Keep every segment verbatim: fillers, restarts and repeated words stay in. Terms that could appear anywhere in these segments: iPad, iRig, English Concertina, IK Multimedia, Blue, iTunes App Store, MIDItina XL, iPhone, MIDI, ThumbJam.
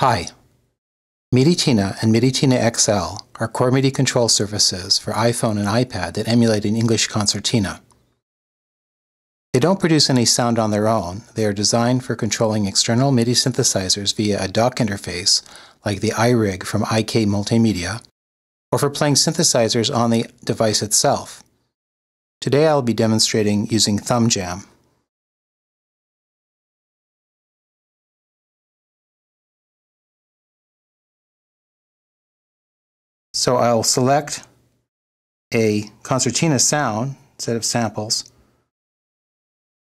Hi, MIDItina and MIDItina X L are core MIDI control surfaces for iPhone and iPad that emulate an English concertina. They don't produce any sound on their own. They are designed for controlling external MIDI synthesizers via a dock interface like the iRig from I K Multimedia, or for playing synthesizers on the device itself. Today I'll be demonstrating using ThumbJam. So I'll select a concertina sound set of samples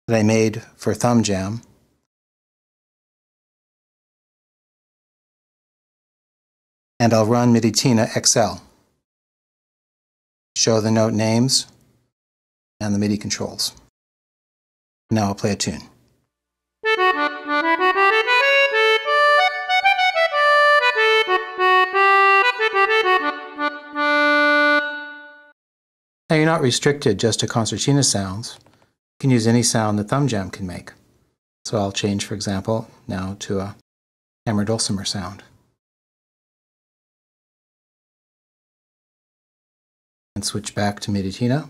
that I made for ThumbJam. And I'll run MIDItina X L. Show the note names and the MIDI controls. Now I'll play a tune. Now, you're not restricted just to concertina sounds. You can use any sound the ThumbJam can make. So I'll change, for example, now to a hammer dulcimer sound. And switch back to MIDItina.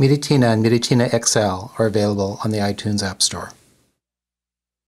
MIDItina and MIDItina X L are available on the iTunes App Store.